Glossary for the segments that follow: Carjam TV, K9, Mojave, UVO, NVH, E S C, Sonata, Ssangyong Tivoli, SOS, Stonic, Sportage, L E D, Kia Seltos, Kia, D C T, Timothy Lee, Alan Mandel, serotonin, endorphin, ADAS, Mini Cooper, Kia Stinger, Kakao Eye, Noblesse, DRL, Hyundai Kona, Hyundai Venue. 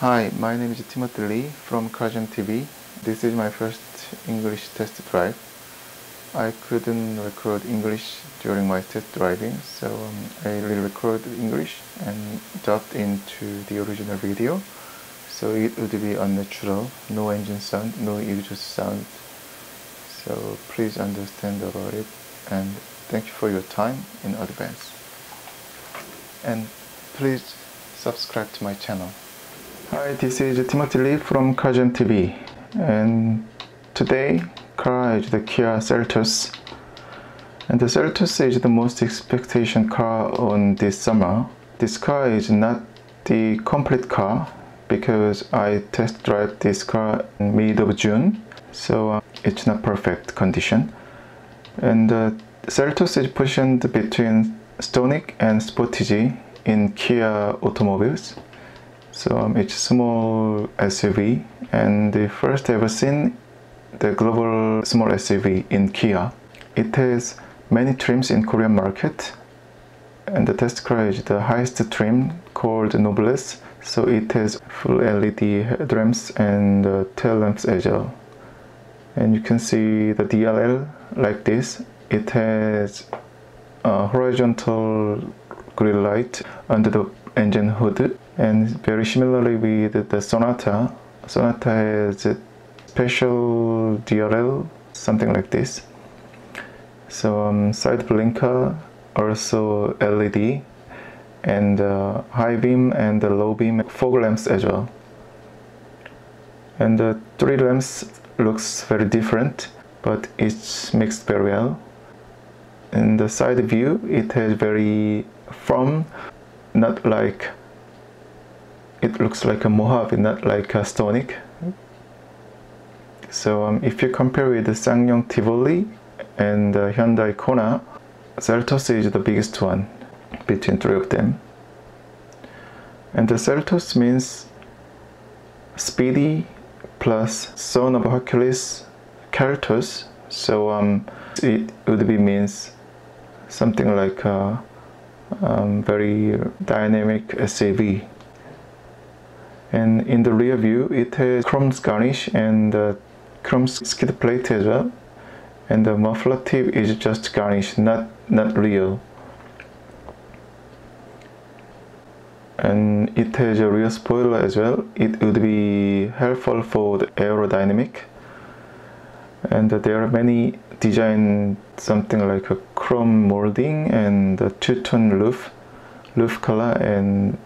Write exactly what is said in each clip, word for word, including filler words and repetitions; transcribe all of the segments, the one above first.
Hi, my name is Timothy Lee from Carjam T V. This is my first English test drive. I couldn't record English during my test driving, so um, I re-recorded English and dubbed into the original video. So it would be unnatural, no engine sound, no exhaust sound. So please understand about it, and thank you for your time in advance. And please subscribe to my channel. Hi, this is Timothy Lee from Carjam T V, and today car is the Kia Seltos, and the Seltos is the most expectation car on this summer. This car is not the complete car because I test drive this car in mid of June, so uh, it's not perfect condition. And uh, Seltos is positioned between Stonic and Sportage in Kia automobiles. So um, it's a small S U V and the first ever seen the global small S U V in Kia. It has many trims in Korean market, and the test car is the highest trim called Noblesse. So it has full L E D headlamps and uh, tail lamps as well. And you can see the D R L like this. It has a horizontal grill light under the engine hood. And very similarly with the Sonata, Sonata has a special D R L, something like this. So um, side blinker, also L E D, and uh, high beam and the low beam, fog lamps as well. And the three lamps looks very different, but it's mixed very well. In the side view, it has very firm, not like it looks like a Mojave, not like a Stonic. So um, if you compare with the Ssangyong Tivoli and the Hyundai Kona, Seltos is the biggest one between three of them. And the Seltos means speedy plus son of Hercules Certos. So um, it would be means something like a um, very dynamic S U V. And in the rear view, it has chrome garnish and uh, chrome skid plate as well. And the muffler tip is just garnish, not not real. And it has a rear spoiler as well. It would be helpful for the aerodynamic. And uh, there are many design, something like a chrome molding and a two-tone roof, roof color. And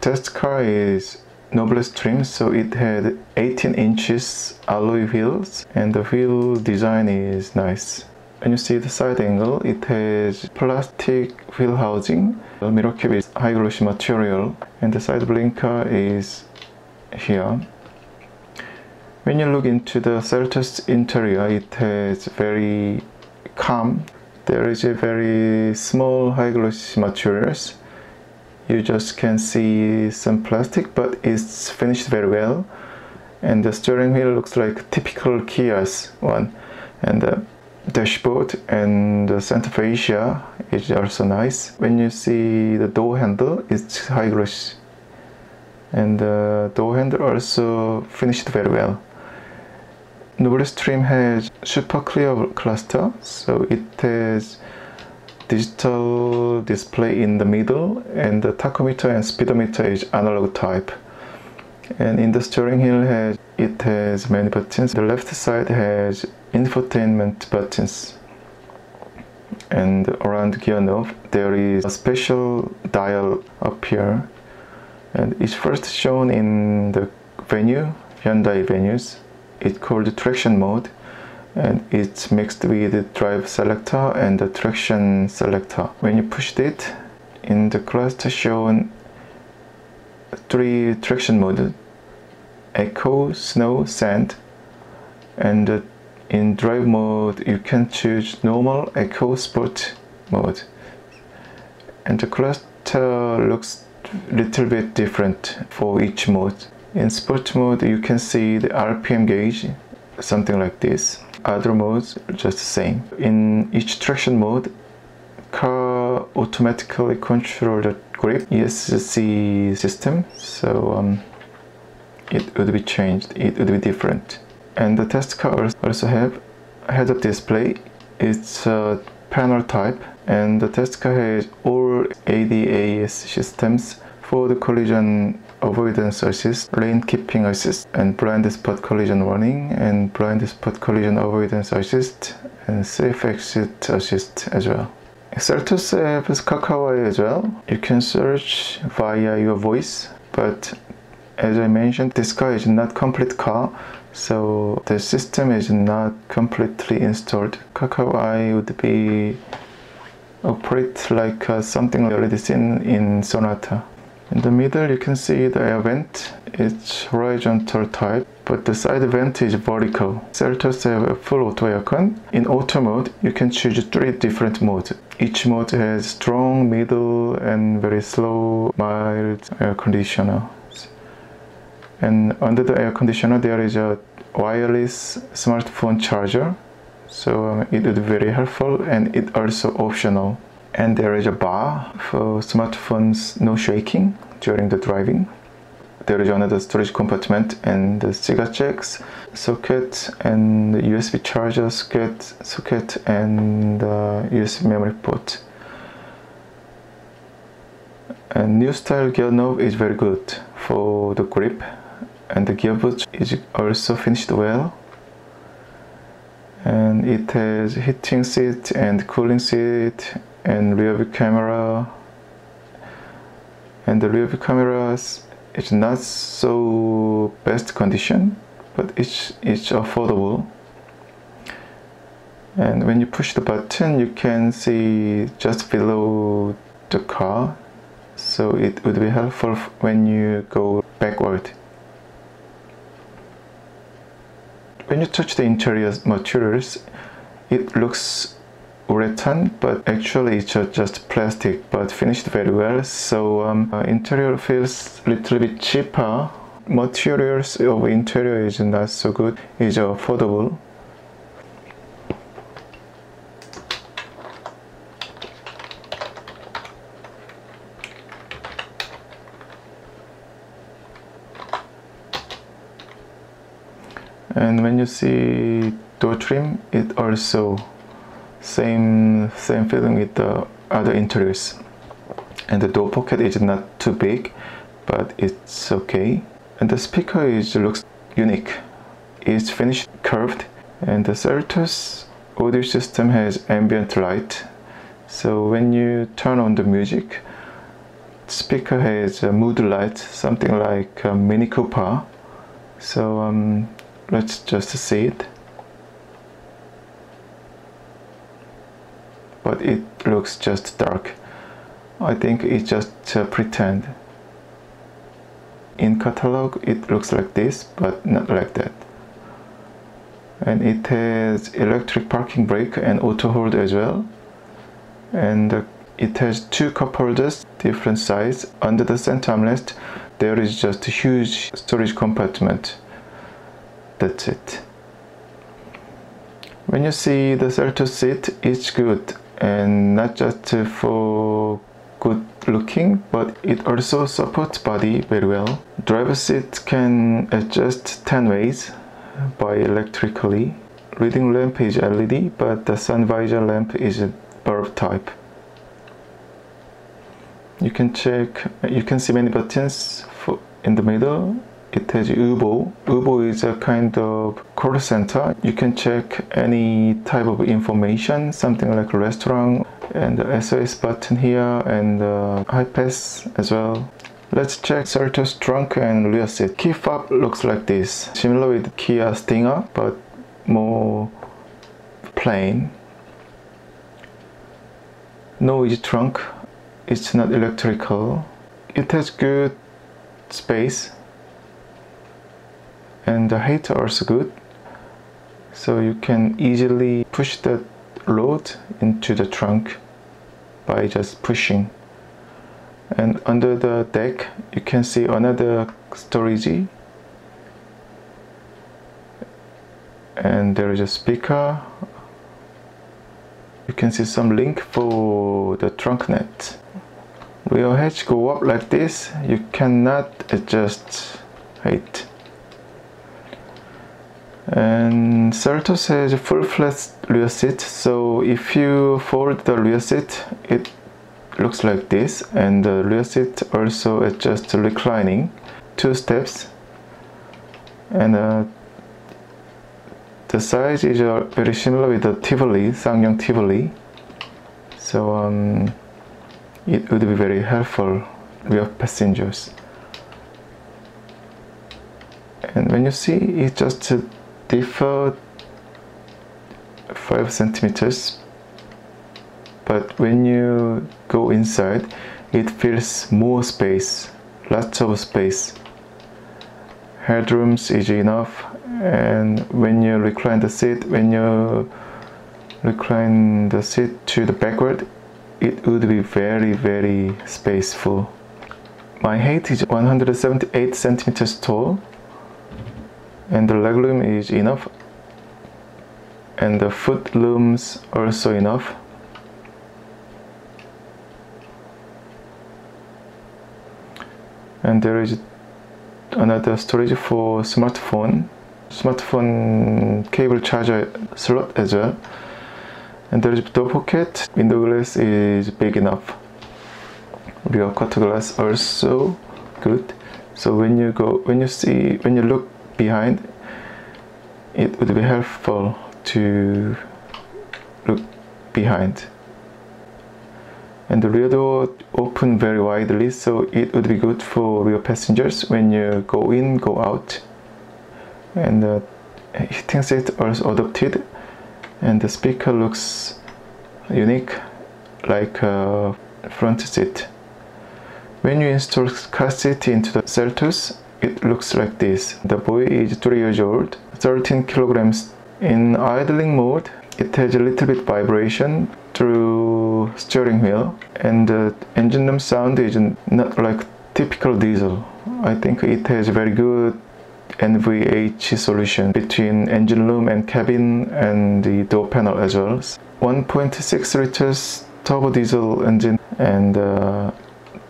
test car is Noblesse trim, so it had eighteen inches alloy wheels, and the wheel design is nice. And you see the side angle, it has plastic wheel housing, the mirror cube is high gloss material, and the side blinker is here. When you look into the Seltos interior, it has very calm. There is a very small high gloss materials. You just can see some plastic, but it's finished very well. And the steering wheel looks like typical Kia's one. And the dashboard and the center fascia is also nice. When you see the door handle, it's high gloss. And the door handle also finished very well. Noblesse trim has super clear cluster, so it has digital display in the middle, and the tachometer and speedometer is analog type. And in the steering wheel has, it has many buttons. The left side has infotainment buttons, and around gear knob there is a special dial up here, and it's first shown in the Venue, Hyundai Venues. It's called traction mode, and it's mixed with the drive selector and the traction selector. When you pushed it, in the cluster shown three traction modes: echo, snow, sand. And in drive mode you can choose normal, echo, sport mode. And the cluster looks a little bit different for each mode. In sport mode you can see the R P M gauge, something like this. Other modes are just the same. In each traction mode, car automatically controls the grip E S C system. So um, it would be changed, it would be different. And the test cars also have a heads-up display. It's a panel type, and the test car has all A D A S systems for the collision avoidance assist, lane keeping assist, and blind spot collision warning, and blind spot collision avoidance assist, and safe exit assist as well. Seltos has Kakao Eye as well. You can search via your voice, but as I mentioned, this car is not complete car, so the system is not completely installed. Kakao Eye would be operate like uh, something already seen in Sonata. In the middle you can see the air vent. It's horizontal type, but the side vent is vertical. Seltos have a full auto aircon. In auto mode, you can choose three different modes. Each mode has strong, middle, and very slow, mild air conditioner. And under the air conditioner there is a wireless smartphone charger. So um, it would be very helpful, and it also optional. And there is a bar for smartphones, no shaking during the driving. There is another storage compartment and the cigar jacks, socket, and U S B charger socket, socket and uh, U S B memory port. And new style gear knob is very good for the grip, and the gearbox is also finished well. And it has heating seat and cooling seat, and rear view camera. And the rear view camera is not so best condition, but it's, it's affordable. And when you push the button, you can see just below the car, so it would be helpful when you go backward. When you touch the interior materials, it looks rattan, but actually it's just plastic, but finished very well. So um, uh, interior feels a little bit cheaper. Materials of interior is not so good, it's affordable. And when you see door trim, it also Same same feeling with the other interiors. And the door pocket is not too big, but it's okay. And the speaker is looks unique. It's finished curved, and the Seltos audio system has ambient light. So when you turn on the music, the speaker has a mood light, something like a Mini Cooper. So um, let's just see it. But it looks just dark. I think it's just uh, pretend. In catalog it looks like this, but not like that. And it has electric parking brake and auto hold as well. And uh, it has two cup holders, different size. Under the center armrest there is just a huge storage compartment. That's it. When you see the Seltos seat, it's good, and not just for good looking, but it also supports body very well. Driver's seat can adjust ten ways by electrically. Reading lamp is L E D, but the sun visor lamp is a bulb type. You can check. You can see many buttons for in the middle. It has U V O. U V O is a kind of call center. You can check any type of information, something like a restaurant, and the S O S button here, and the high pass as well. Let's check Seltos trunk and rear seat. Key fob looks like this, similar with Kia Stinger, but more plain. Noisy trunk. It's not electrical. It has good space. And the height are also good, so you can easily push the load into the trunk by just pushing. And under the deck you can see another storage, and there is a speaker. You can see some link for the trunk net. Rear hatch go up like this. You cannot adjust height. And Seltos has a full flat rear seat, so if you fold the rear seat, it looks like this, and the rear seat also adjusts reclining two steps, and uh, the size is uh, very similar with the Tivoli, Ssangyong Tivoli, so um, it would be very helpful rear passengers. And when you see, it just uh, differ five centimeters, but when you go inside, it feels more space, lots of space. Headrooms is enough, and when you recline the seat, when you recline the seat to the backward, it would be very, very spaceful. My height is one hundred seventy-eight centimeters tall, and the leg room is enough, and the foot rooms also enough. And there is another storage for smartphone, smartphone cable charger slot as well. And there is door pocket. Window glass is big enough. Rear quarter glass also good. So when you go, when you see, when you look behind, it would be helpful to look behind. And the rear door open very widely, so it would be good for rear passengers when you go in, go out. And the heating seat also adopted, and the speaker looks unique like a front seat. When you install car seat into the Seltos, it looks like this. The boy is three years old, thirteen kilograms. In idling mode, it has a little bit vibration through steering wheel, and the engine room sound is not like typical diesel. I think it has very good N V H solution between engine room and cabin and the door panel as well. one point six liters turbo diesel engine, and uh,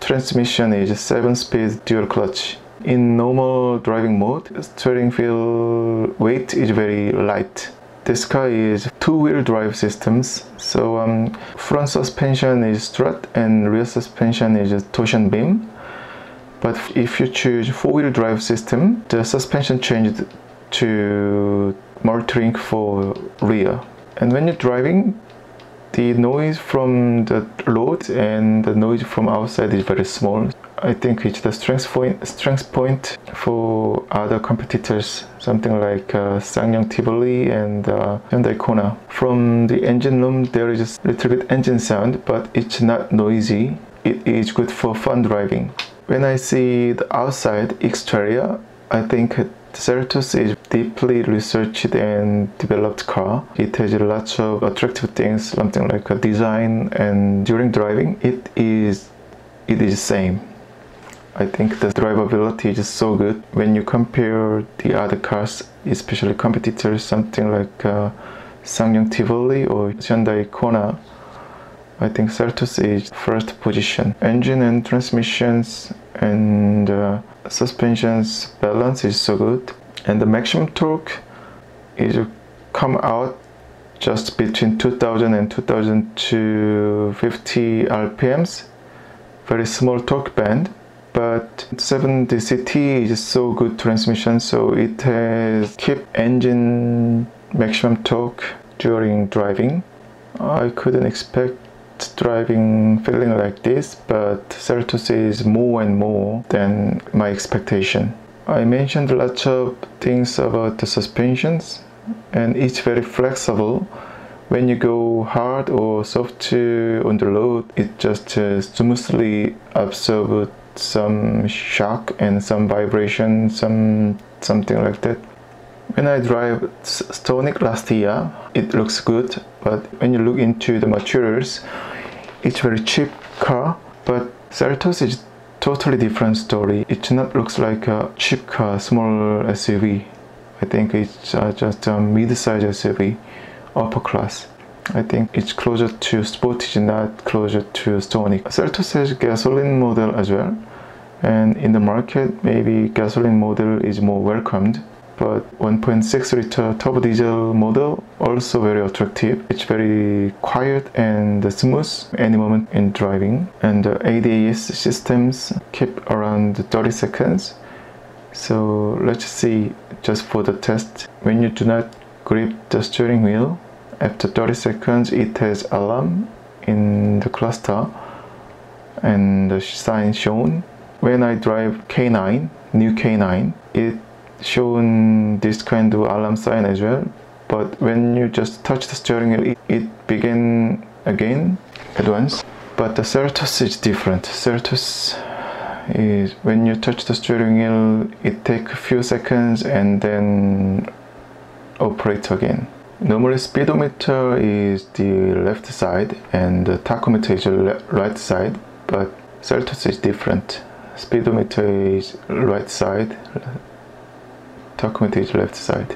transmission is seven speed dual clutch. In normal driving mode, steering wheel weight is very light. This car is two-wheel drive systems, so um, front suspension is strut and rear suspension is torsion beam. But if you choose four-wheel drive system, the suspension changed to multi-link for rear. And when you're driving, the noise from the road and the noise from outside is very small. I think it's the strength point, strength point for other competitors, something like uh, Ssangyong Tivoli and uh, Hyundai Kona. From the engine room, there is a little bit engine sound, but it's not noisy. It is good for fun driving. When I see the outside exterior, I think Seltos is deeply researched and developed car. It has lots of attractive things, something like a design, and during driving, it is it is same. I think the drivability is so good when you compare the other cars, especially competitors, something like uh, Ssangyong Tivoli or Hyundai Kona. I think Seltos is first position. Engine and transmissions and uh, suspensions balance is so good, and the maximum torque is come out just between two thousand and two thousand two hundred fifty R P Ms. Very small torque band. But seven D C T is so good transmission, so it has kept engine maximum torque during driving. I couldn't expect driving feeling like this, but Seltos is more and more than my expectation. I mentioned lots of things about the suspensions, and it's very flexible. When you go hard or soft on the road, it just uh, smoothly absorbs some shock and some vibration, some something like that. When I drive Stonic last year, it looks good, but when you look into the materials, it's very cheap car. But Seltos is totally different story. It not looks like a cheap car, small S U V. I think it's uh, just a mid-size S U V. Upper class. I think it's closer to Sportage, not closer to Stonic. Seltos has gasoline model as well, and in the market, maybe gasoline model is more welcomed. but one point six liter turbo diesel model also very attractive. It's very quiet and smooth any moment in driving, and the A D A S systems keep around thirty seconds. So let's see, just for the test, when you do not grip the steering wheel, after thirty seconds it has alarm in the cluster and the sign shown. When I drive K nine, new K nine, it shown this kind of alarm sign as well, but when you just touch the steering wheel, it, it began again at once. But the Seltos is different. Seltos is when you touch the steering wheel, it takes a few seconds and then operate again. Normally speedometer is the left side and the tachometer is the right side, but Seltos is different. Speedometer is right side, tachometer is left side.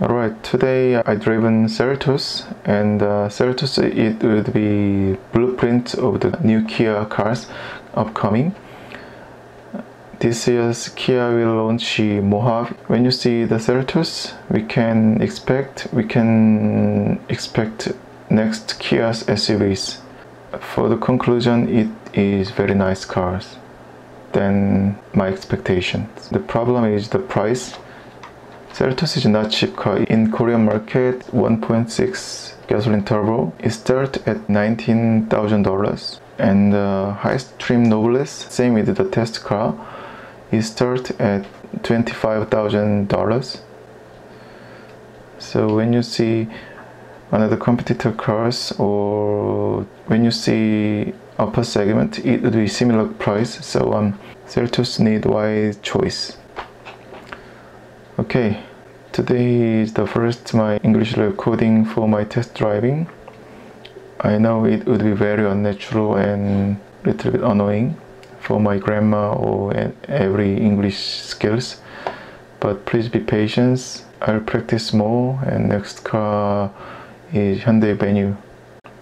Alright, today I driven Seltos, and uh, Seltos, it would be blueprint of the new Kia cars upcoming. This year's Kia will launch Mojave. When you see the Seltos, we can expect we can expect next Kia's S U Vs. For the conclusion, it is very nice cars than my expectations. The problem is the price. Seltos is not cheap car. In Korean market, one point six gasoline turbo is started at nineteen thousand dollars, and the highest trim Noblesse, same with the test car, is started at twenty-five thousand dollars. So when you see another competitor cars, or when you see upper segment, it would be similar price. So um, Seltos need wise choice. Okay, today is the first my English recording for my test driving. I know it would be very unnatural and a little bit annoying for my grammar or every English skills, but please be patient. I'll practice more, and next car is Hyundai Venue.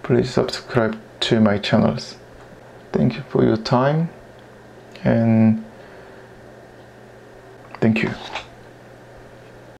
Please subscribe to my channels. Thank you for your time, and thank you.